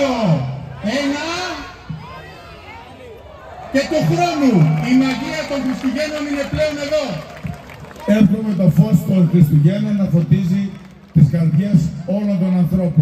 δύο, ένα. Και του χρόνου η μαγεία των Χριστουγέννων είναι πλέον εδώ. Εύχομαι το φως των Χριστουγέννων να φωτίζει τις καρδιές όλων των ανθρώπων.